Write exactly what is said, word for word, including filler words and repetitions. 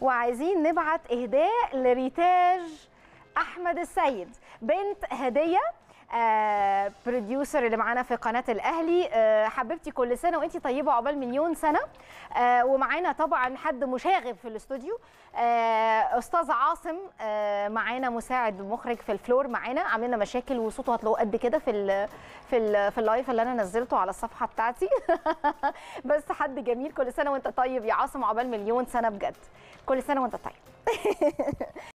وعايزين نبعت اهداء لريتاج احمد السيد بنت هديه آه بروديوسر اللي معانا في قناه الاهلي. آه حبيبتي كل سنه وانتي طيبه عقبال مليون سنه. آه ومعانا طبعا حد مشاغب في الاستوديو، آه استاذ عاصم، آه معانا مساعد مخرج في الفلور، معانا عاملنا مشاكل وصوته هتلاقوه قد كده في ال في ال في اللايف اللي انا نزلته على الصفحه بتاعتي. بس حد جميل. كل سنه وانت طيب يا عاصم، عقبال مليون سنه بجد. كل سنه وانت طيب.